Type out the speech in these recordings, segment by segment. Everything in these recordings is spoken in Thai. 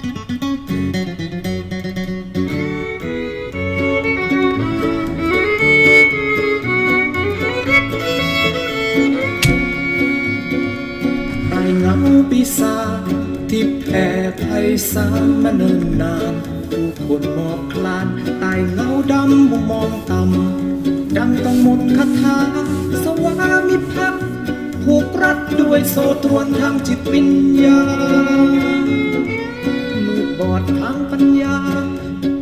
เงาปีศาจที่แผ่ไพศาลมาเนิ่นนานผู้คนหมอบคลานตายเงาดำมุมมองต่ำดังต้องมนต์คาถาสวามิภักดิ์ผูกรัดด้วยโซ่ตรวนทางจิตวิญญาณมืดบอดทางปัญญา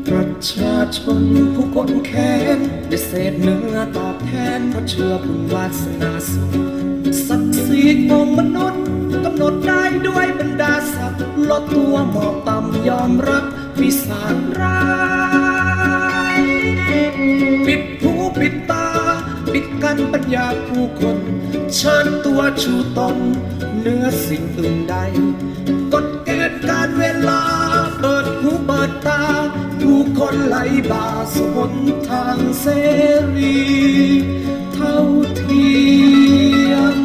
ประชาชนผู้กดแขนได้เศษเนื้อตอบแทนเพราะเชื่อบุญวาสนาสูงศักดิ์ศรีของมนุษย์กำหนดได้ด้วยบรรดาศักดิ์ลดตัวหมอบต่ำยอมรับวิสารร้ายปิดหูปิดตาปิดกันปัญญาผู้คนเชิญตัวชูตนเนื้อสิ่งอื่นใดกฎเกณฑ์การเวลาเปิดหูเปิดตาผู้คนไหลบ่าสมนทางเสรีเท่าเทียม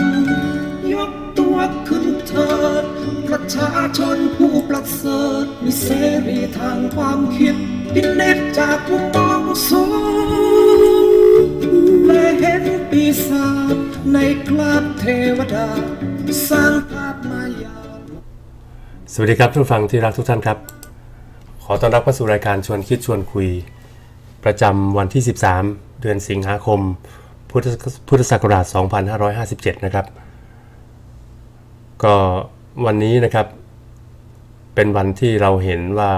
ยกตัวขึ้นเถิดประชาชนผู้ประเสริฐมีเสรีทางความคิดดินเนตจากผู้ต้องสูงและเห็นปีศาจในคราบเทวดาสร้างภาพมายาสวัสดีครับผู้ฟังที่รักทุกท่านครับขอต้อนรับเข้าสู่รายการชวนคิดชวนคุยประจำวันที่13เดือนสิงหาคมพุทธศักราช2557นะครับก็วันนี้นะครับเป็นวันที่เราเห็นว่า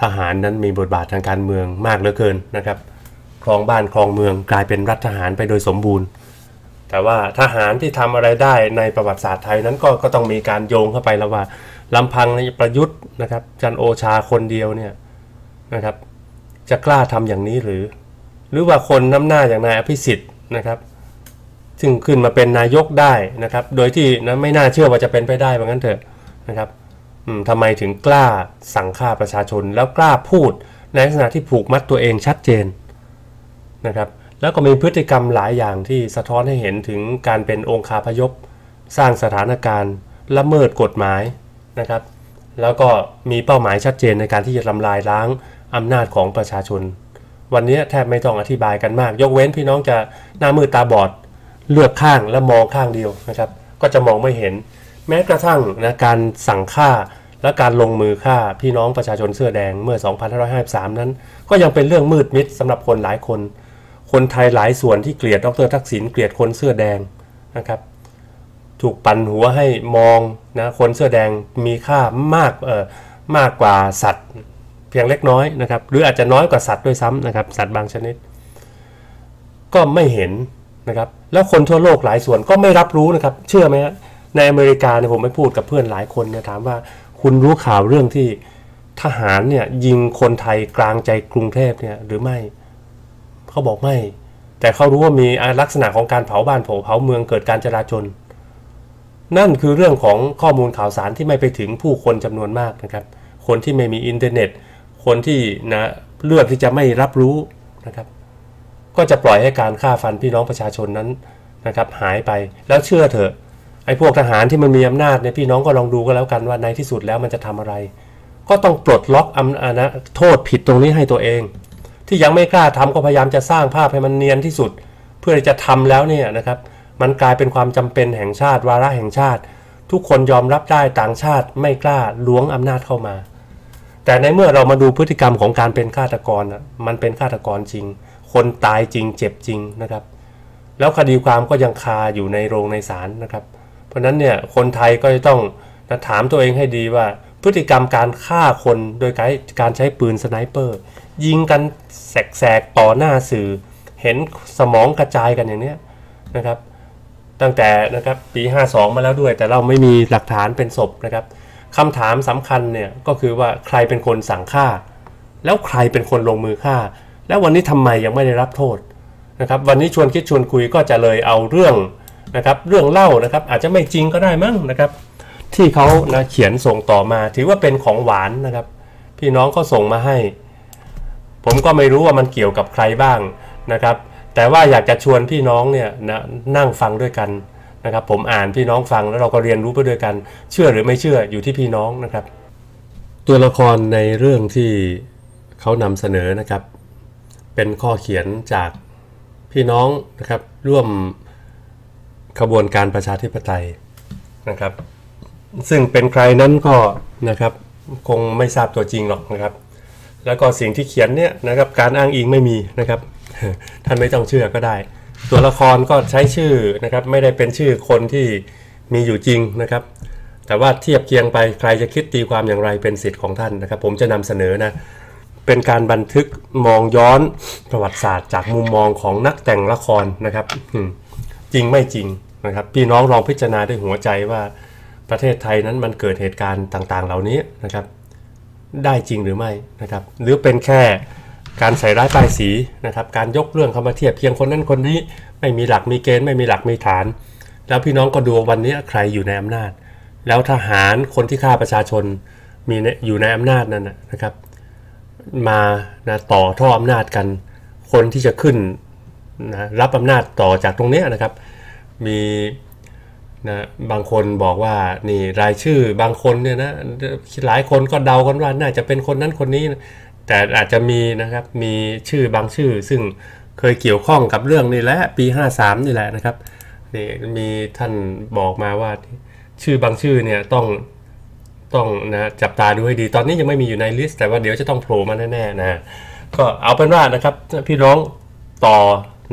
ทหารนั้นมีบทบาททางการเมืองมากเหลือเกินนะครับครองบ้านครองเมืองกลายเป็นรัฐทหารไปโดยสมบูรณ์แต่ว่าทหารที่ทำอะไรได้ในประวัติศาสตร์ไทยนั้นก็ต้องมีการโยงเข้าไปแล้วว่าลำพังในประยุทธ์นะครับจันโอชาคนเดียวเนี่ยนะครับจะกล้าทำอย่างนี้หรือว่าคนน้ำหน้าอย่างนายอภิสิทธิ์นะครับซึ่งขึ้นมาเป็นนายกได้นะครับโดยที่นะไม่น่าเชื่อว่าจะเป็นไปได้ว่างั้นเถอะนะครับทำไมถึงกล้าสั่งฆ่าประชาชนแล้วกล้าพูดในลักษณะที่ผูกมัดตัวเองชัดเจนนะครับแล้วก็มีพฤติกรรมหลายอย่างที่สะท้อนให้เห็นถึงการเป็นองคาพยพสร้างสถานการณ์ละเมิดกฎหมายนะครับแล้วก็มีเป้าหมายชัดเจนในการที่จะทำลายล้างอำนาจของประชาชนวันนี้แทบไม่ต้องอธิบายกันมากยกเว้นพี่น้องจะหน้ามืดตาบอดเลือกข้างและมองข้างเดียวนะครับก็จะมองไม่เห็นแม้กระทั่งนะการสั่งฆ่าและการลงมือฆ่าพี่น้องประชาชนเสื้อแดงเมื่อ2553นั้นก็ยังเป็นเรื่องมืดมิดสำหรับคนหลายคนไทยหลายส่วนที่เกลียดดร.ทักษิณเกลียดคนเสื้อแดงนะครับถูกปั่นหัวให้มองนะคนเสื้อแดงมีค่ามากกว่าสัตว์เพียงเล็กน้อยนะครับหรืออาจจะน้อยกว่าสัตว์ด้วยซ้ำนะครับสัตว์บางชนิดก็ไม่เห็นนะครับแล้วคนทั่วโลกหลายส่วนก็ไม่รับรู้นะครับเชื่อไหมฮะในอเมริกาเนี่ยผมไปพูดกับเพื่อนหลายคนเนี่ยถามว่าคุณรู้ข่าวเรื่องที่ทหารเนี่ยยิงคนไทยกลางใจกรุงเทพเนี่ยหรือไม่เขาบอกไม่แต่เขารู้ว่ามีลักษณะของการเผาบ้านเผาเมืองเกิดการจลาจลนั่นคือเรื่องของข้อมูลข่าวสารที่ไม่ไปถึงผู้คนจำนวนมากนะครับคนที่ไม่มีอินเทอร์เน็ตคนที่นะเลือกที่จะไม่รับรู้นะครับก็จะปล่อยให้การฆ่าฟันพี่น้องประชาชนนั้นนะครับหายไปแล้วเชื่อเถอะไอ้พวกทหารที่มันมีอำนาจเนี่ยพี่น้องก็ลองดูก็แล้วกันว่าในที่สุดแล้วมันจะทำอะไรก็ต้องปลดล็อกนะโทษผิดตรงนี้ให้ตัวเองที่ยังไม่กล้าทำก็พยายามจะสร้างภาพให้มันเนียนที่สุดเพื่อจะทำแล้วเนี่ยนะครับมันกลายเป็นความจำเป็นแห่งชาติวาระแห่งชาติทุกคนยอมรับได้ต่างชาติไม่กล้าล้วงอำนาจเข้ามาแต่ในเมื่อเรามาดูพฤติกรรมของการเป็นฆาตกรนะมันเป็นฆาตกรจริงคนตายจริงเจ็บจริงนะครับแล้วคดีความก็ยังคาอยู่ในโรงในศาลนะครับเพราะนั้นเนี่ยคนไทยก็จะต้องถามตัวเองให้ดีว่าพฤติกรรมการฆ่าคนโดยการใช้ปืนสไนเปอร์ยิงกันแสกต่อหน้าสื่อเห็นสมองกระจายกันอย่างนี้นะครับตั้งแต่นะครับปี52มาแล้วด้วยแต่เราไม่มีหลักฐานเป็นศพนะครับคำถามสำคัญเนี่ยก็คือว่าใครเป็นคนสั่งฆ่าแล้วใครเป็นคนลงมือฆ่าแล้ววันนี้ทำไมยังไม่ได้รับโทษนะครับวันนี้ชวนคิดชวนคุยก็จะเลยเอาเรื่องนะครับเรื่องเล่านะครับอาจจะไม่จริงก็ได้มั้งนะครับที่เขานะเขียนส่งต่อมาถือว่าเป็นของหวานนะครับพี่น้องก็ส่งมาให้ผมก็ไม่รู้ว่ามันเกี่ยวกับใครบ้างนะครับแต่ว่าอยากจะชวนพี่น้องเนี่ยนะนั่งฟังด้วยกันนะครับผมอ่านพี่น้องฟังแล้วเราก็เรียนรู้ไปด้วยกันเชื่อหรือไม่เชื่ออยู่ที่พี่น้องนะครับ ตัวละครในเรื่องที่เขานำเสนอนะครับเป็นข้อเขียนจากพี่น้องนะครับร่วมขบวนการประชาธิปไตยนะครับซึ่งเป็นใครนั้นก็นะครับคงไม่ทราบตัวจริงหรอกนะครับแล้วก็สิ่งที่เขียนเนี่ยนะครับการอ้างอิงไม่มีนะครับท่านไม่ต้องเชื่อก็ได้ตัวละครก็ใช้ชื่อนะครับไม่ได้เป็นชื่อคนที่มีอยู่จริงนะครับแต่ว่าเทียบเคียงไปใครจะคิดตีความอย่างไรเป็นสิทธิ์ของท่านนะครับผมจะนำเสนอนะเป็นการบันทึกมองย้อนประวัติศาสตร์จากมุมมองของนักแต่งละครนะครับจริงไม่จริงนะครับพี่น้องลองพิจารณาด้วยหัวใจว่าประเทศไทยนั้นมันเกิดเหตุการณ์ต่างๆเหล่านี้นะครับได้จริงหรือไม่นะครับหรือเป็นแค่การใส่ร้ายป้ายสีนะครับการยกเรื่องเข้ามาเทียบเพียงคนนั้นคนนี้ไม่มีหลักมีเกณฑ์ไม่มีหลักมีฐานแล้วพี่น้องก็ดูวันนี้ใครอยู่ในอำนาจแล้วทหารคนที่ฆ่าประชาชนมีอยู่ในอำนาจนั้นนะครับมาต่อท่ออำนาจกันคนที่จะขึ้นรับอำนาจต่อจากตรงนี้นะครับมีบางคนบอกว่านี่รายชื่อบางคนเนี่ยนะหลายคนก็เดากันว่าน่าจะเป็นคนนั้นคนนี้แต่อาจจะมีนะครับมีชื่อบางชื่อซึ่งเคยเกี่ยวข้องกับเรื่องนี้แหละปี53นี่แหละนะครับนี่มีท่านบอกมาว่าชื่อบางชื่อเนี่ยต้องนะจับตาดูให้ดีตอนนี้ยังไม่มีอยู่ในลิสต์แต่ว่าเดี๋ยวจะต้องโผล่มาแน่ๆนะก็เอาเป็นว่านะครับพี่น้องต่อ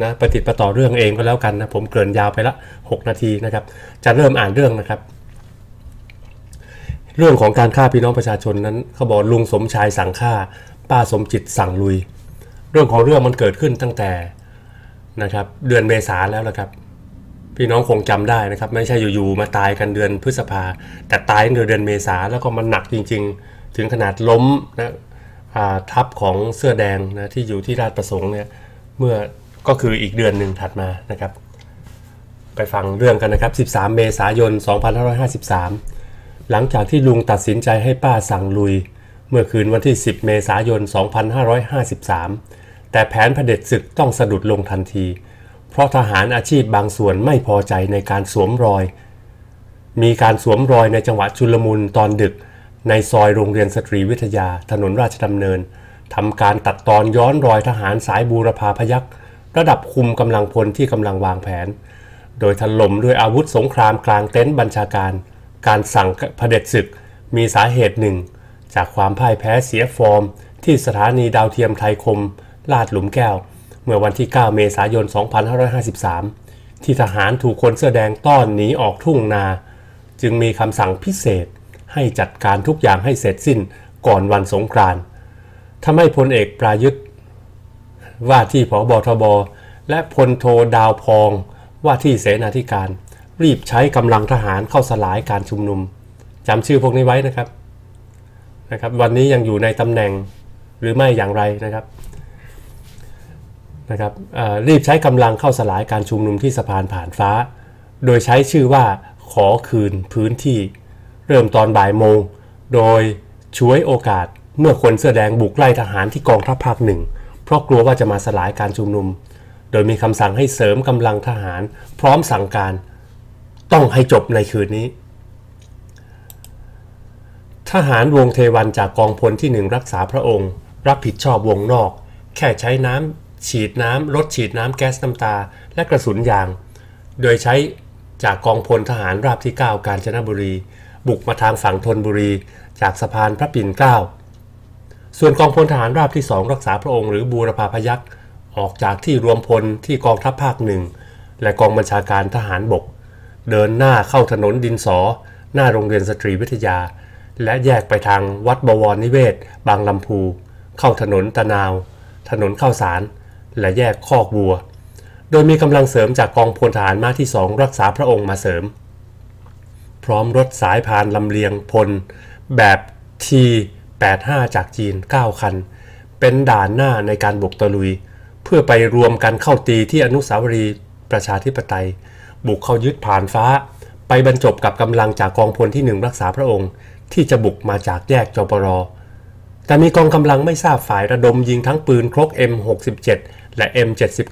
นะปฏิบัติต่อเรื่องเองก็แล้วกันนะผมเกริ่นยาวไปละ6นาทีนะครับจะเริ่มอ่านเรื่องนะครับเรื่องของการฆ่าพี่น้องประชาชนนั้นเขาบอกลุงสมชายสั่งฆ่าป้าสมจิตสั่งลุยเรื่องของเรื่องมันเกิดขึ้นตั้งแต่นะครับเดือนเมษาแล้วละครับพี่น้องคงจำได้นะครับไม่ใช่อยู่ๆมาตายกันเดือนพฤษภาแต่ตายในเดือนเมษาแล้วก็มันหนักจริงๆถึงขนาดล้มนะทับของเสื้อแดงนะที่อยู่ที่ราชประสงค์เนี่ยเมื่อก็คืออีกเดือนหนึ่งถัดมานะครับไปฟังเรื่องกันนะครับ13เมษายน2553หลังจากที่ลุงตัดสินใจให้ป้าสั่งลุยเมื่อคืนวันที่10เมษายน2553แต่แผนเผด็จศึกต้องสะดุดลงทันทีเพราะทหารอาชีพบางส่วนไม่พอใจในการสวมรอยมีการสวมรอยในจังหวะชุลมุนตอนดึกในซอยโรงเรียนสตรีวิทยาถนนราชดำเนินทำการตัดตอนย้อนรอยทหารสายบูรพาพยัคฆ์ระดับคุมกำลังพลที่กำลังวางแผนโดยถล่มด้วยอาวุธสงครามกลางเต็นท์บัญชาการการสั่งเผด็จศึกมีสาเหตุหนึ่งจากความพ่ายแพ้เสียฟอร์มที่สถานีดาวเทียมไทยคมลาดหลุมแก้วเมื่อวันที่9เมษายน2553ที่ทหารถูกคนเสื้อแดงต้อนหนีออกทุ่งนาจึงมีคำสั่งพิเศษให้จัดการทุกอย่างให้เสร็จสิ้นก่อนวันสงกรานต์ทำให้พลเอกประยุทธ์ว่าที่ผบ.ทบ.และพลโทดาวพองว่าที่เสนาธิการรีบใช้กำลังทหารเข้าสลายการชุมนุมจำชื่อพวกนี้ไว้นะครับวันนี้ยังอยู่ในตำแหน่งหรือไม่อย่างไรนะครับรีบใช้กำลังเข้าสลายการชุมนุมที่สะพานผ่านฟ้าโดยใช้ชื่อว่าขอคืนพื้นที่เริ่มตอนบ่ายโมงโดยฉวยโอกาสเมื่อคนเสื้อแดงบุกไล่ทหารที่กองทัพภาคหนึ่งเพราะกลัวว่าจะมาสลายการชุมนุมโดยมีคำสั่งให้เสริมกำลังทหารพร้อมสั่งการต้องให้จบในคืนนี้ทหารวงเทวันจากกองพลที่1รักษาพระองค์รับผิดชอบวงนอกแค่ใช้น้ำฉีดน้ำรถฉีดน้ำแก๊สน้ำตาและกระสุนยางโดยใช้จากกองพลทหารราบที่9กาญจนบุรีบุกมาทางฝั่งธนบุรีจากสะพานพระปิ่นเกล้าส่วนกองพลทหารราบที่2รักษาพระองค์หรือบูรพาพยัคฆ์ออกจากที่รวมพลที่กองทัพภาค1และกองบัญชาการทหารบกเดินหน้าเข้าถนนดินสอหน้าโรงเรียนสตรีวิทยาและแยกไปทางวัดบวรนิเวศบางลำพูเข้าถนนตะนาวถนนข้าวสารและแยกคอกวัวโดยมีกำลังเสริมจากกองพลทหารม้าที่2รักษาพระองค์มาเสริมพร้อมรถสายพานลำเลียงพลแบบT85จากจีน9คันเป็นด่านหน้าในการบุกตะลุยเพื่อไปรวมกันเข้าตีที่อนุสาวรีย์ประชาธิปไตยบุกเข้ายึดผ่านฟ้าไปบรรจบกับกำลังจากกองพลที่1รักษาพระองค์ที่จะบุกมาจากแยกจปร.แต่มีกองกำลังไม่ทราบฝ่ายระดมยิงทั้งปืนครก M67และ M79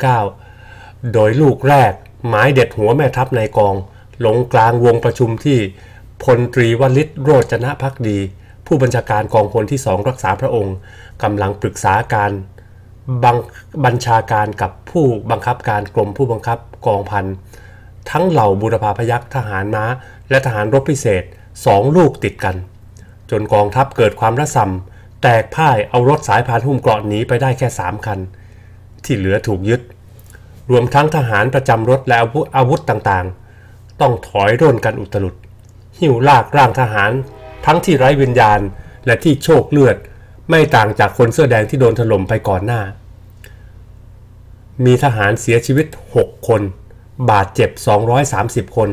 โดยลูกแรกหมายเด็ดหัวแม่ทัพในกองลงกลางวงประชุมที่พลตรีวลิตโรจนะภักดี ผู้บัญชาการกองพลที่2รักษาพระองค์กำลังปรึกษาการบัญชาการกับผู้บังคับการกรมผู้บังคับกองพันทั้งเหล่าบูรพาพยัคฆ์ทหารม้าและทหารรบพิเศษ2ลูกติดกันจนกองทัพเกิดความระส่ำแตกพ่ายเอารถสายพานหุ้มเกราะหนีไปได้แค่3คันที่เหลือถูกยึดรวมทั้งทหารประจำรถและอาวุธต่างๆต้องถอยร่นกันอุตลุดหิ้วลากร่างทหารทั้งที่ไร้วิญญาณและที่โชกเลือดไม่ต่างจากคนเสื้อแดงที่โดนถล่มไปก่อนหน้ามีทหารเสียชีวิต6คนบาดเจ็บ230คน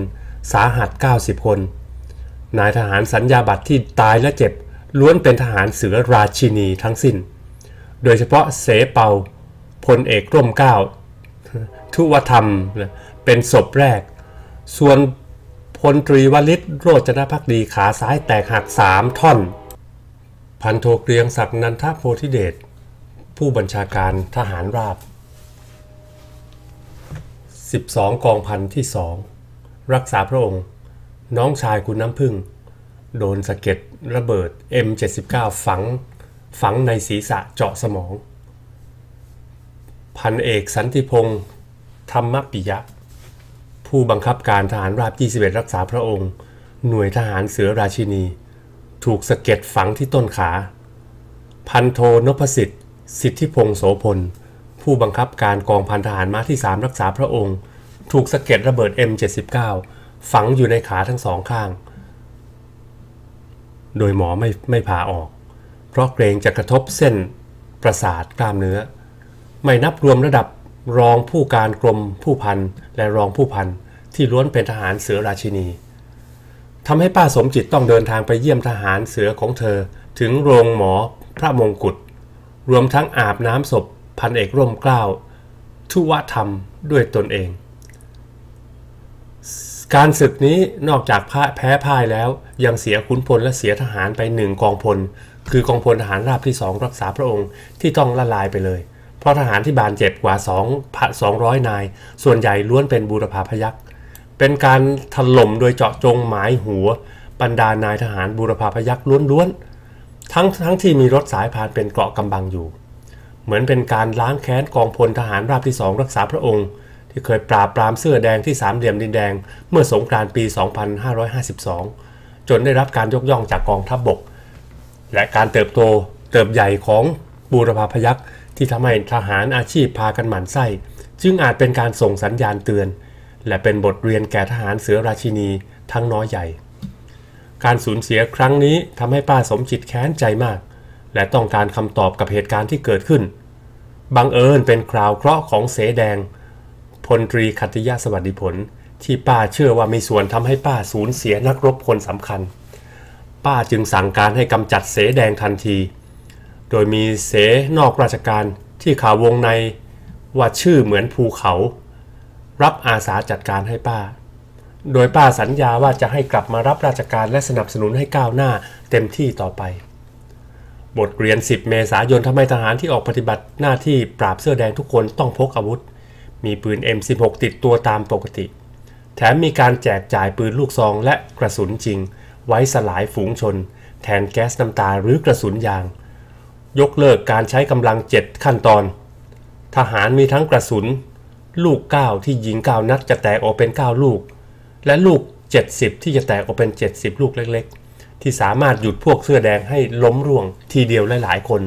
สาหัส90คนนายทหารสัญญาบัตรที่ตายและเจ็บล้วนเป็นทหารเสือราชินีทั้งสิ้นโดยเฉพาะเสเปาพลเอกร่มเกล้าทุวธรรมเป็นศพแรกส่วนพลตรีวลิตโรจนภักดีขาซ้ายแตกหัก3ท่อนพันโทเกรียงศักดิ์นันทโพธิเดชผู้บัญชาการทหารราบ12กองพันที่2รักษาพระองค์น้องชายคุณน้ำพึ่งโดนสะเก็ดระเบิด M79 ฝังในศีรษะเจาะสมองพันเอกสันติพงศ์ธรรมปิยะผู้บังคับการทหารราบที่11รักษาพระองค์หน่วยทหารเสือราชินีถูกสะเก็ดฝังที่ต้นขาพันโทนพสิทธิ์สิทธิพงศ์โสพลผู้บังคับการกองพันทหารม้าที่3รักษาพระองค์ถูกสะเก็ดระเบิด M79 ฝังอยู่ในขาทั้งสองข้างโดยหมอไม่ผ่าออกเพราะเกรงจะกระทบเส้นประสาทกล้ามเนื้อไม่นับรวมระดับรองผู้การกรมผู้พันและรองผู้พันที่ล้วนเป็นทหารเสือราชินีทำให้ป้าสมจิตต้องเดินทางไปเยี่ยมทหารเสือของเธอถึงโรงหมอพระมงกุฎรวมทั้งอาบน้ำศพพันเอกร่มเกล้าทุวธรรมด้วยตนเองการศึกนี้นอกจากแพ้พ่ายแล้วยังเสียขุนพลและเสียทหารไป1กองพลคือกองพลทหารราบที่2รักษาพระองค์ที่ต้องละลายไปเลยเพราะทหารที่บาดเจ็บกว่า 200 นายส่วนใหญ่ล้วนเป็นบูรพาพยัคฆ์เป็นการถล่มโดยเจาะจงหมายหัวบรรดานายทหารบูรพาพยัคฆ์ล้วนๆทั้งที่มีรถสายพานเป็นเกราะกำบังอยู่เหมือนเป็นการล้างแค้นกองพลทหารราบที่2รักษาพระองค์ที่เคยปราบปรามเสื้อแดงที่สามเหลี่ยมดินแดงเมื่อสงกรานต์ปี 2552 จนได้รับการยกย่องจากกองทัพบกและการเติบใหญ่ของบูรพาพยัคฆ์ที่ทำให้ทหารอาชีพพากันหมั่นไส้จึงอาจเป็นการส่งสัญญาณเตือนและเป็นบทเรียนแก่ทหารเสือราชินีทั้งน้อยใหญ่การสูญเสียครั้งนี้ทำให้ป้าสมจิตแค้นใจมากและต้องการคำตอบกับเหตุการณ์ที่เกิดขึ้นบังเอิญเป็นคราวเคราะห์ของเสแดงพลตรีขัตติยะสวัสดิผลที่ป้าเชื่อว่ามีส่วนทำให้ป้าสูญเสียนักรบคนสำคัญป้าจึงสั่งการให้กำจัดเสแดงทันทีโดยมีเสนอกราชการที่ข่าววงในว่าชื่อเหมือนภูเขารับอาสาจัดการให้ป้าโดยป้าสัญญาว่าจะให้กลับมารับราชการและสนับสนุนให้ก้าวหน้าเต็มที่ต่อไปบทเรียน10เมษายนทำให้ทหารที่ออกปฏิบัติหน้าที่ปราบเสื้อแดงทุกคนต้องพกอาวุธมีปืน M16 ติดตัวตามปกติแถมมีการแจกจ่ายปืนลูกซองและกระสุนจริงไว้สลายฝูงชนแทนแก๊สน้ำตาหรือกระสุนยางยกเลิกการใช้กำลัง7ขั้นตอนทหารมีทั้งกระสุนลูก9ที่ยิง9นัดจะแตกออกเป็น9ลูกและลูก70ที่จะแตกออกเป็น70ลูกเล็กๆที่สามารถหยุดพวกเสื้อแดงให้ล้มร่วงทีเดียวหลายๆคน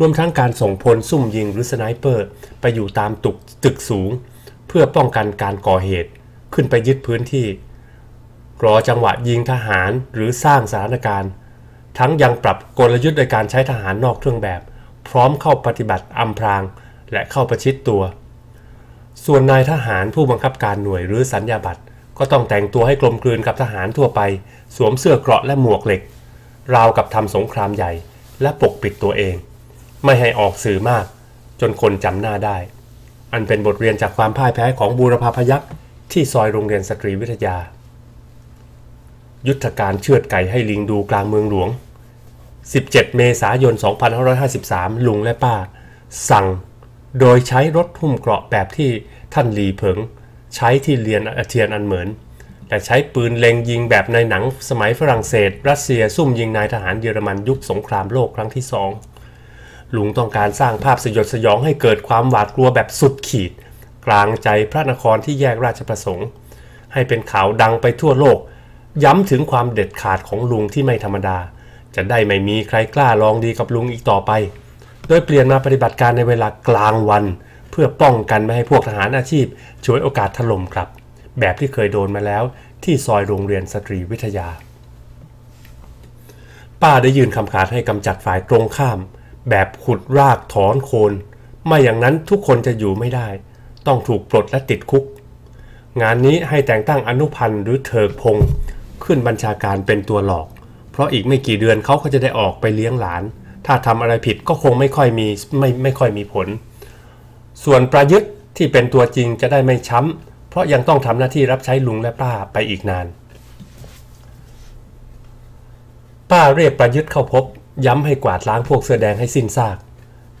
รวมทั้งการส่งพลซุ่มยิงหรือสไนเปอร์ไปอยู่ตามตึกสูงเพื่อป้องกันการก่อเหตุขึ้นไปยึดพื้นที่รอจังหวะยิงทหารหรือสร้างสถานการณ์ทั้งยังปรับกลยุทธ์โดยการใช้ทหารนอกเครื่องแบบพร้อมเข้าปฏิบัติอำพรางและเข้าประชิดตัวส่วนนายทหารผู้บังคับการหน่วยหรือสัญญาบัตรก็ต้องแต่งตัวให้กลมกลืนกับทหารทั่วไปสวมเสื้อเกราะและหมวกเหล็กราวกับทำสงครามใหญ่และปกปิดตัวเองไม่ให้ออกสื่อมากจนคนจำหน้าได้อันเป็นบทเรียนจากความพ่ายแพ้ของบูรพาพยัคฆ์ที่ซอยโรงเรียนสตรีวิทยายุทธการเชือดไก่ให้ลิงดูกลางเมืองหลวง17 เมษายน 2553 ลุงและป้าสั่งโดยใช้รถหุ้มเกราะแบบที่ท่านหลีเผิงใช้ที่เรียนอาเทียนอันเหมือน แต่ใช้ปืนเล็งยิงแบบในหนังสมัยฝรั่งเศสรัสเซียซุ่มยิงนายทหารเยอรมันยุคสงครามโลกครั้งที่2ลุงต้องการสร้างภาพสยดสยองให้เกิดความหวาดกลัวแบบสุดขีดกลางใจพระนครที่แยกราชประสงค์ให้เป็นข่าวดังไปทั่วโลกย้ำถึงความเด็ดขาดของลุงที่ไม่ธรรมดาจะได้ไม่มีใครกล้าลองดีกับลุงอีกต่อไปโดยเปลี่ยนมาปฏิบัติการในเวลากลางวันเพื่อป้องกันไม่ให้พวกทหารอาชีพฉวยโอกาสถล่มครับแบบที่เคยโดนมาแล้วที่ซอยโรงเรียนสตรีวิทยาป้าได้ยื่นคำขาดให้กำจัดฝ่ายตรงข้ามแบบขุดรากถอนโคนไม่อย่างนั้นทุกคนจะอยู่ไม่ได้ต้องถูกปลดและติดคุกงานนี้ให้แต่งตั้งอนุพันธ์หรือเถิกพงษ์ขึ้นบัญชาการเป็นตัวหลอกเพราะอีกไม่กี่เดือนเขาก็จะได้ออกไปเลี้ยงหลานถ้าทำอะไรผิดก็คงไม่ค่อยมีผลส่วนประยุทธ์ที่เป็นตัวจริงจะได้ไม่ช้ำเพราะยังต้องทำหน้าที่รับใช้ลุงและป้าไปอีกนานป้าเรียกประยุทธ์เข้าพบย้ำให้กวาดล้างพวกเสื้อแดงให้สิ้นซาก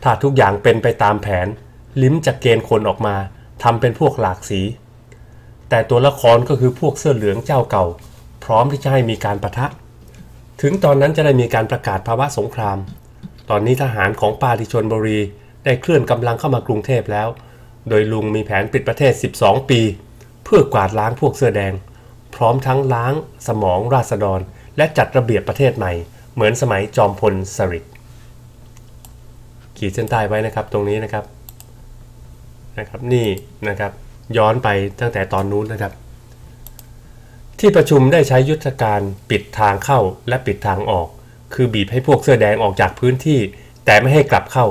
ถ้าทุกอย่างเป็นไปตามแผนลิ้มจะเกณฑ์คนออกมาทำเป็นพวกหลากสีแต่ตัวละครก็คือพวกเสื้อเหลืองเจ้าเก่าพร้อมที่จะให้มีการปะทะถึงตอนนั้นจะได้มีการประกาศภาวะสงครามตอนนี้ทหารของป้าที่ชลบุรีได้เคลื่อนกำลังเข้ามากรุงเทพแล้วโดยลุงมีแผนปิดประเทศ12ปีเพื่อกวาดล้างพวกเสื้อแดงพร้อมทั้งล้างสมองราษฎรและจัดระเบียบประเทศใหม่เหมือนสมัยจอมพลสฤษดิ์ขีดเส้นใต้ไว้นะครับตรงนี้นะครับนี่นะครับย้อนไปตั้งแต่ตอนนู้นนะครับที่ประชุมได้ใช้ยุทธการปิดทางเข้าและปิดทางออกคือบีบให้พวกเสื้อแดงออกจากพื้นที่แต่ไม่ให้กลับเข้า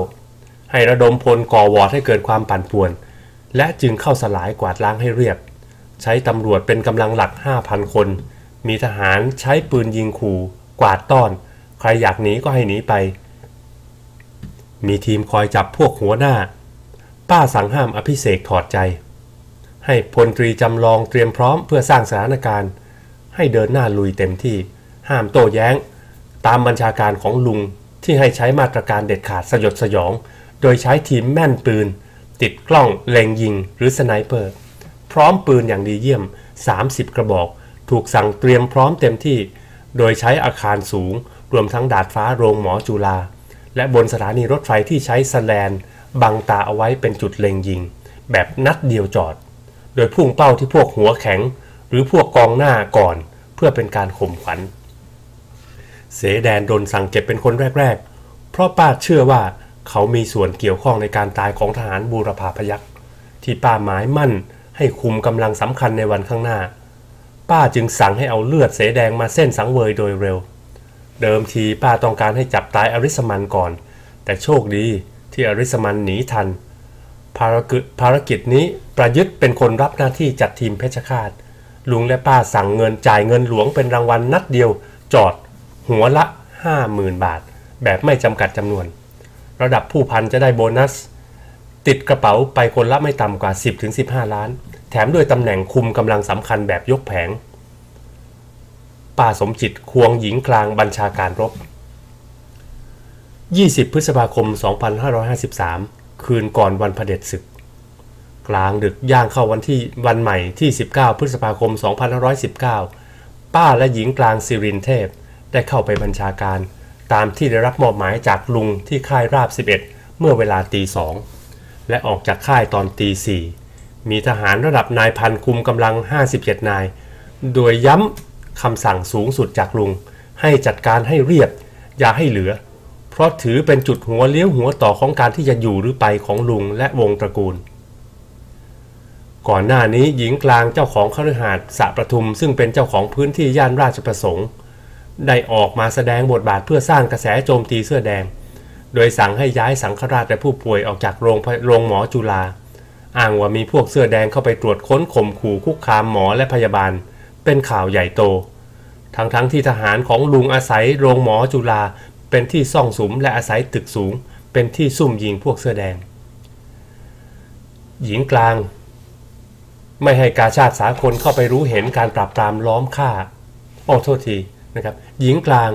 ให้ระดมพลก่อวอร์ดให้เกิดความปั่นป่วนและจึงเข้าสลายกวาดล้างให้เรียบใช้ตำรวจเป็นกำลังหลัก 5,000 คนมีทหารใช้ปืนยิงขู่กวาดต้อนใครอยากหนีก็ให้หนีไปมีทีมคอยจับพวกหัวหน้าป้าสั่งห้ามอภิเษกถอดใจให้พลตรีจำลองเตรียมพร้อมเพื่อสร้างสถานการณ์ให้เดินหน้าลุยเต็มที่ห้ามโต้แย้งตามบัญชาการของลุงที่ให้ใช้มาตรการเด็ดขาดสยดสยองโดยใช้ทีมแม่นปืนติดกล้องเล็งยิงหรือสไนเปอร์พร้อมปืนอย่างดีเยี่ยม30กระบอกถูกสั่งเตรียมพร้อมเต็มที่โดยใช้อาคารสูงรวมทั้งดาดฟ้าโรงหมอจุฬาและบนสถานีรถไฟที่ใช้สแลนบังตาเอาไว้เป็นจุดเล็งยิงแบบนัดเดียวจอดโดยพุ่งเป้าที่พวกหัวแข็งหรือพวกกองหน้าก่อนเพื่อเป็นการข่มขวัญเสแดนโดนสั่งเก็บเป็นคนแรกๆเพราะป้าเชื่อว่าเขามีส่วนเกี่ยวข้องในการตายของทหารบูรพาพยัคฆ์ที่ป้าหมายมั่นให้คุมกำลังสำคัญในวันข้างหน้าป้าจึงสั่งให้เอาเลือดเสแดงมาเส้นสังเวยโดยเร็วเดิมทีป้าต้องการให้จับตายอริสมันก่อนแต่โชคดีที่อริสมันหนีทันภารกิจนี้ประยุทธ์เป็นคนรับหน้าที่จัดทีมเพชรฆาตลุงและป้าสั่งเงินจ่ายเงินหลวงเป็นรางวัลนัดเดียวจอดหัวละ 50,000 บาทแบบไม่จำกัดจำนวนระดับผู้พันจะได้โบนัสติดกระเป๋าไปคนละไม่ต่ำกว่า 10-15 ล้านแถมด้วยตำแหน่งคุมกำลังสำคัญแบบยกแผงป้าสมจิตควงหญิงกลางบัญชาการรบ20พฤษภาคม2553คืนก่อนวันเผด็จศึกกลางดึกย่างเข้าวันใหม่ที่19พฤษภาคม2519ป้าและหญิงกลางสิรินเทพได้เข้าไปบัญชาการตามที่ได้รับมอบหมายจากลุงที่ค่ายราบ11เมื่อเวลา 02:00 และออกจากค่ายตอน 04:00มีทหารระดับนายพันคุมกำลัง57นายโดยย้ำคำสั่งสูงสุดจากลุงให้จัดการให้เรียบอย่าให้เหลือเพราะถือเป็นจุดหัวเลี้ยวหัวต่อของการที่จะอยู่หรือไปของลุงและวงตระกูลก่อนหน้านี้หญิงกลางเจ้าของคฤหาสน์สระประทุมซึ่งเป็นเจ้าของพื้นที่ย่านราชประสงค์ได้ออกมาแสดงบทบาทเพื่อสร้างกระแสโจมตีเสื้อแดงโดยสั่งให้ย้ายสังฆราชและผู้ป่วยออกจากโรงหมอจุฬาอ้างว่ามีพวกเสื้อแดงเข้าไปตรวจค้นข่มขู่คุกคามหมอและพยาบาลเป็นข่าวใหญ่โตทั้งที่ทหารของลุงอาศัยโรงหมอจุฬาเป็นที่ซ่องสุมและอาศัยตึกสูงเป็นที่ซุ่มยิงพวกเสื้อแดงหญิงกลางไม่ให้กาชาดสากลเข้าไปรู้เห็นการปราบปรามล้อมฆ่าหญิงกลาง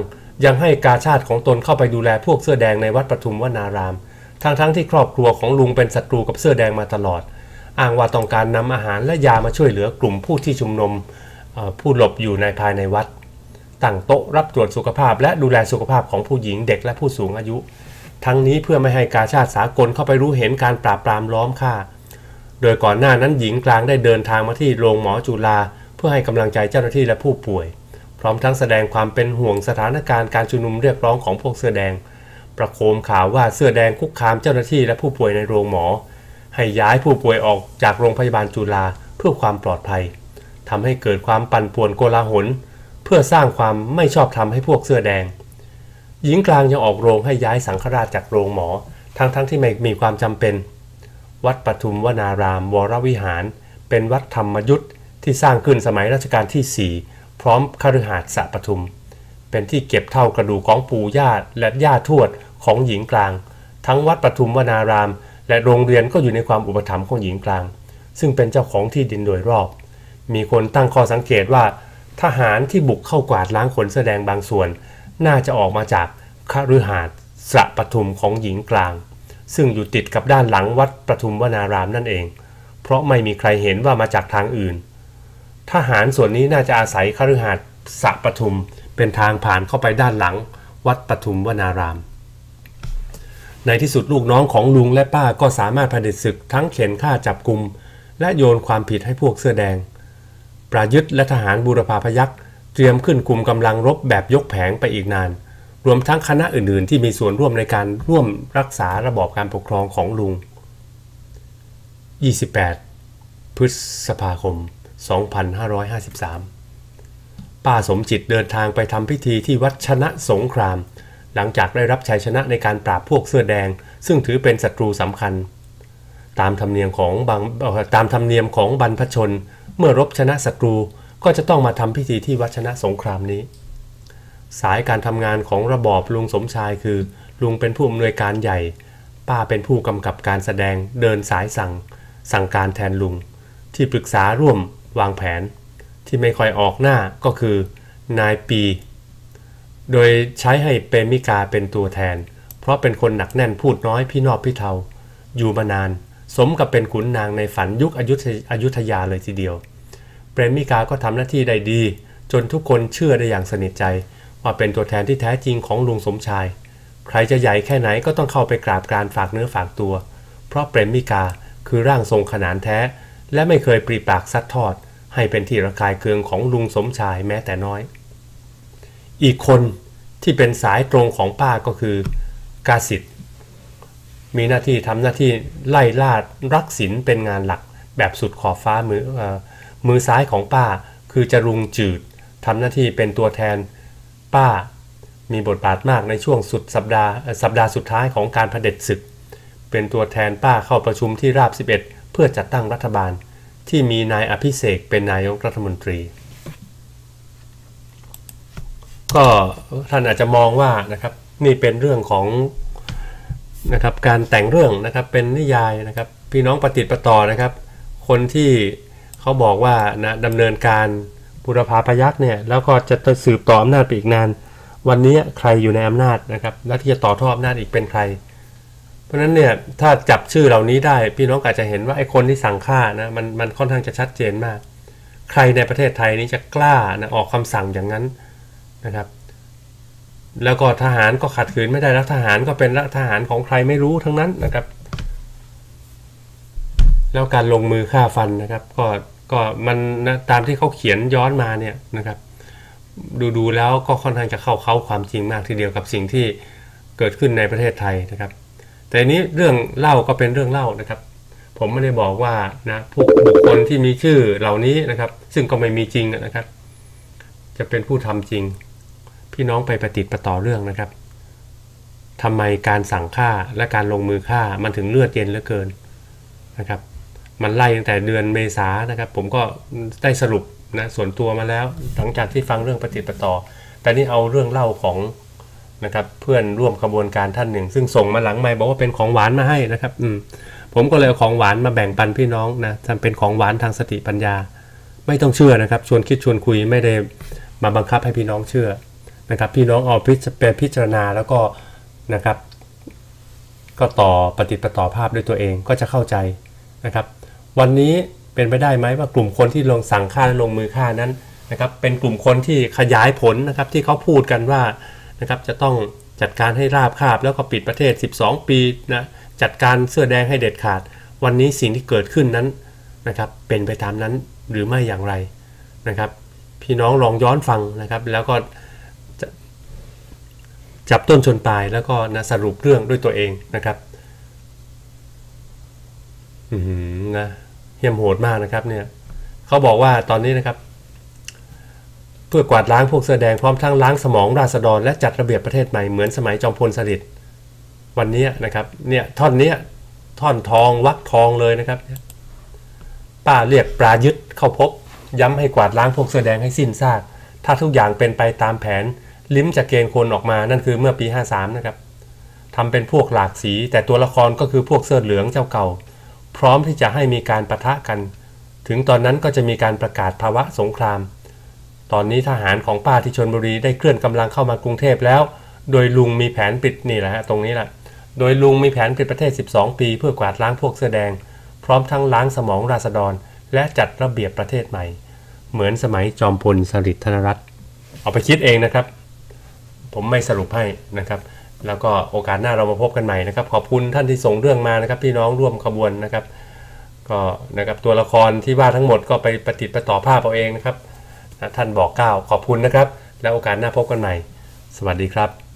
ยังให้กาชาดของตนเข้าไปดูแลพวกเสื้อแดงในวัดปทุมวนารามทั้งที่ครอบครัวของลุงเป็นศัตรูกับเสื้อแดงมาตลอดอ้างว่าต้องการนำอาหารและยามาช่วยเหลือกลุ่มผู้ที่ชุมนุม ผู้หลบอยู่ในภายในวัดตั้งโต๊ะรับตรวจสุขภาพและดูแลสุขภาพของผู้หญิงเด็กและผู้สูงอายุทั้งนี้เพื่อไม่ให้กาชาดสากลเข้าไปรู้เห็นการปราบปรามล้อมฆ่าโดยก่อนหน้านั้นหญิงกลางได้เดินทางมาที่โรงหมอจุฬาเพื่อให้กำลังใจเจ้าหน้าที่และผู้ป่วยพร้อมทั้งแสดงความเป็นห่วงสถานการณ์การชุมนุมเรียกร้องของพวกเสื้อแดงประโคมข่าวว่าเสื้อแดงคุกคามเจ้าหน้าที่และผู้ป่วยในโรงหมอให้ย้ายผู้ป่วยออกจากโรงพยาบาลจุฬาเพื่อความปลอดภัยทำให้เกิดความปั่นป่วนโกลาหลเพื่อสร้างความไม่ชอบธรรมให้พวกเสื้อแดงหญิงกลางยังออกโรงให้ย้ายสังฆราชจากโรงหมอทั้งที่ไม่มีความจำเป็นวัดปทุมวนารามวรวิหารเป็นวัดธรรมยุทธที่สร้างขึ้นสมัยรัชกาลที่4พร้อมคฤหาสน์สระปทุมเป็นที่เก็บเท่ากระดูกของปู่ย่าและย่าทวดของหญิงกลางทั้งวัดปทุมวนารามและโรงเรียนก็อยู่ในความอุปถัมภ์ของหญิงกลางซึ่งเป็นเจ้าของที่ดินโดยรอบมีคนตั้งข้อสังเกตว่าทหารที่บุกเข้ากวาดล้างขนแสดงบางส่วนน่าจะออกมาจากคฤหาสน์สระปทุมของหญิงกลางซึ่งอยู่ติดกับด้านหลังวัดปทุมวนารามนั่นเองเพราะไม่มีใครเห็นว่ามาจากทางอื่นทหารส่วนนี้น่าจะอาศัยคฤหาสน์สระปทุมเป็นทางผ่านเข้าไปด้านหลังวัดปทุมวนารามในที่สุดลูกน้องของลุงและป้าก็สามารถเผด็จศึกทั้งเข็นฆ่าจับกุมและโยนความผิดให้พวกเสื้อแดงประยุทธ์และทหารบูรพาพยัคฆ์เตรียมขึ้นคุมกำลังรบแบบยกแผงไปอีกนานรวมทั้งคณะอื่นๆที่มีส่วนร่วมในการร่วมรักษาระบอบการปกครองของลุง28พฤษภาคม2553ป้าสมจิตเดินทางไปทำพิธีที่วัดชนะสงครามหลังจากได้รับชัยชนะในการปราบพวกเสื้อแดงซึ่งถือเป็นศัตรูสำคัญตามธรรมเนียมของบรรพชนเมื่อรบชนะศัตรูก็จะต้องมาทำพิธีที่วัดชนะสงครามนี้สายการทำงานของระบอบลุงสมชายคือลุงเป็นผู้อำนวยการใหญ่ป้าเป็นผู้กำกับการแสดงเดินสายสั่งการแทนลุงที่ปรึกษาร่วมวางแผนที่ไม่ค่อยออกหน้าก็คือนายปีโดยใช้ให้เปมิกาเป็นตัวแทนเพราะเป็นคนหนักแน่นพูดน้อยพี่นอบพี่เทาอยู่มานานสมกับเป็นขุนนางในฝันยุคอยุธยาเลยทีเดียวเปรมิกาก็ทำหน้าที่ได้ดีจนทุกคนเชื่อได้อย่างสนิทใจว่าเป็นตัวแทนที่แท้จริงของลุงสมชายใครจะใหญ่แค่ไหนก็ต้องเข้าไปกราบการฝากเนื้อฝากตัวเพราะเปรมิกาคือร่างทรงขนานแท้และไม่เคยปรีปากซัดทอดให้เป็นที่ระคายเคืองของลุงสมชายแม้แต่น้อยอีกคนที่เป็นสายตรงของป้าก็คือกาสิทธิ์มีหน้าที่ทำหน้าที่ไล่ล่ารักษิณเป็นงานหลักแบบสุดขอบฟ้ามือซ้ายของป้าคือจรุงจืดทำหน้าที่เป็นตัวแทนป้ามีบทบาทมากในช่วงสุดสัปดาห์สุดท้ายของการเผด็จศึกเป็นตัวแทนป้าเข้าประชุมที่ราบ11เพื่อจัดตั้งรัฐบาลที่มีนายอภิเษกเป็นนายกรัฐมนตรีก็ท่านอาจจะมองว่านะครับนี่เป็นเรื่องของนะครับการแต่งเรื่องนะครับเป็นนิยายนะครับพี่น้องประติดประต่อนะครับคนที่เขาบอกว่านะดำเนินการบูรพาพยัคฆ์เนี่ยแล้วก็จะสืบต่ออำนาจไปอีกนานวันนี้ใครอยู่ในอำนาจนะครับและที่จะต่อทอดอำนาจอีกเป็นใครเพราะฉะนั้นเนี่ยถ้าจับชื่อเหล่านี้ได้พี่น้องอาจจะเห็นว่าไอ้คนที่สั่งฆ่านะมันค่อนข้างจะชัดเจนมากใครในประเทศไทยนี้จะกล้านะออกคำสั่งอย่างนั้นนะครับแล้วก็ทหารก็ขัดขืนไม่ได้แล้วทหารก็เป็นทหารของใครไม่รู้ทั้งนั้นนะครับแล้วการลงมือฆ่าฟันนะครับก็มันนะตามที่เขาเขียนย้อนมาเนี่ยนะครับดูแล้วก็ค่อนข้างจะเข้าความจริงมากทีเดียวกับสิ่งที่เกิดขึ้นในประเทศไทยนะครับแต่นี้เรื่องเล่าก็เป็นเรื่องเล่านะครับผมไม่ได้บอกว่านะผู้บุคคลที่มีชื่อเหล่านี้นะครับซึ่งก็ไม่มีจริงนะครับจะเป็นผู้ทำจริงพี่น้องไปประติดประต่อเรื่องนะครับทำไมการสั่งฆ่าและการลงมือฆ่ามันถึงเลือดเย็นเหลือเกินนะครับมันไล่ตั้งแต่เดือนเมษายนนะครับผมก็ได้สรุปนะส่วนตัวมาแล้วหลังจากที่ฟังเรื่องประติดประต่อแต่นี่เอาเรื่องเล่าของนะครับเพื่อนร่วมขบวนการท่านหนึ่งซึ่งส่งมาหลังไมค์บอกว่าเป็นของหวานมาให้นะครับผมก็เลยเอาของหวานมาแบ่งปันพี่น้องนะทำเป็นของหวานทางสติปัญญาไม่ต้องเชื่อนะครับชวนคิดชวนคุยไม่ได้มาบังคับให้พี่น้องเชื่อนะครับพี่น้องเอาพิจารณาแล้วก็นะครับก็ต่อประติดประต่อภาพด้วยตัวเองก็จะเข้าใจนะครับวันนี้เป็นไปได้ไหมว่ากลุ่มคนที่ลงสั่งฆ่าและลงมือฆ่านั้น นะครับเป็นกลุ่มคนที่ขยายผลนะครับที่เขาพูดกันว่านะครับจะต้องจัดการให้ราบคาบแล้วก็ปิดประเทศ12ปีนะจัดการเสื้อแดงให้เด็ดขาดวันนี้สิ่งที่เกิดขึ้นนั้นนะครับเป็นไปตามนั้นหรือไม่อย่างไรนะครับพี่น้องลองย้อนฟังนะครับแล้วก็จับต้นชนปลายแล้วก็นะสรุปเรื่องด้วยตัวเองนะครับนะเหี้ยมโหดมากนะครับเนี่ยเขาบอกว่าตอนนี้นะครับเพื่อกวาดล้างพวกเสื้อแดงพร้อมทั้งล้างสมองราษฎรและจัดระเบียบประเทศใหม่เหมือนสมัยจอมพลสฤษดิ์วันนี้นะครับเนี่ยท่อนนี้ท่อนทองวักทองเลยนะครับป้าเรียกปรายุทธ์เข้าพบย้ำให้กวาดล้างพวกเสื้อแดงให้สิ้นซากถ้าทุกอย่างเป็นไปตามแผนลิ้มจะเกณฑ์คนออกมานั่นคือเมื่อปี53นะครับทำเป็นพวกหลากสีแต่ตัวละครก็คือพวกเสื้อเหลืองเจ้าเก่าพร้อมที่จะให้มีการปะทะกันถึงตอนนั้นก็จะมีการประกาศภาวะสงครามตอนนี้ทหารของป้าที่ชลบุรีได้เคลื่อนกำลังเข้ามากรุงเทพแล้วโดยลุงมีแผนปิดนี่แหละฮะตรงนี้แหละโดยลุงมีแผนปิดประเทศ12ปีเพื่อกวาดล้างพวกเสื้อแดงพร้อมทั้งล้างสมองราษฎรและจัดระเบียบประเทศใหม่เหมือนสมัยจอมพลสฤษดิ์ธนรัตน์เอาไปคิดเองนะครับผมไม่สรุปให้นะครับแล้วก็โอกาสหน้าเรามาพบกันใหม่นะครับขอบคุณท่านที่ส่งเรื่องมานะครับพี่น้องร่วมขบวนนะครับก็นะครับตัวละครที่ว่าทั้งหมดก็ไปประติดประต่อภาพเอาเองนะครับท่านบอก9ขอบคุณนะครับแล้วโอกาสหน้าพบกันใหม่สวัสดีครับ